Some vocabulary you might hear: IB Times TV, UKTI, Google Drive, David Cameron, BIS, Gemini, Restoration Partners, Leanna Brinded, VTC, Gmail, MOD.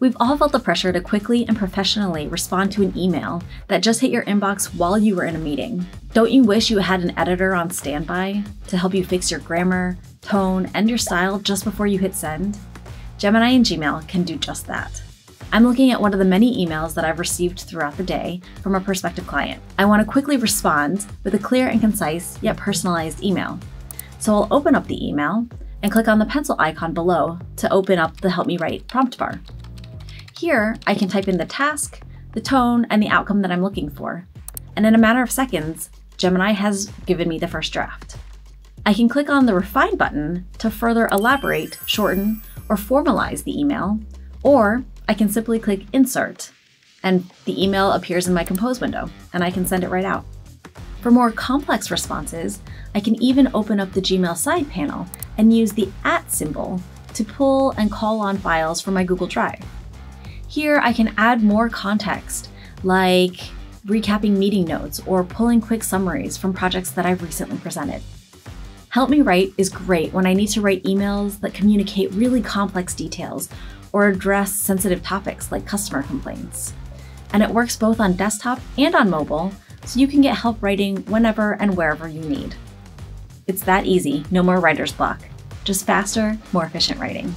We've all felt the pressure to quickly and professionally respond to an email that just hit your inbox while you were in a meeting. Don't you wish you had an editor on standby to help you fix your grammar, tone, and your style just before you hit send? Gemini and Gmail can do just that. I'm looking at one of the many emails that I've received throughout the day from a prospective client. I want to quickly respond with a clear and concise yet personalized email. So I'll open up the email and click on the pencil icon below to open up the Help Me Write prompt bar. Here, I can type in the task, the tone, and the outcome that I'm looking for. And in a matter of seconds, Gemini has given me the first draft. I can click on the Refine button to further elaborate, shorten, or formalize the email, or I can simply click Insert, and the email appears in my Compose window, and I can send it right out. For more complex responses, I can even open up the Gmail side panel and use the @ symbol to pull and call on files from my Google Drive. Here, I can add more context, like recapping meeting notes or pulling quick summaries from projects that I've recently presented. Help Me Write is great when I need to write emails that communicate really complex details or address sensitive topics like customer complaints. And it works both on desktop and on mobile, so you can get help writing whenever and wherever you need. It's that easy, no more writer's block, just faster, more efficient writing.